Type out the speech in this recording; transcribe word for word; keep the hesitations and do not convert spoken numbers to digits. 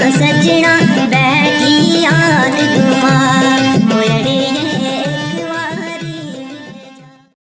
सजना बैठी याद दुआ मोरे।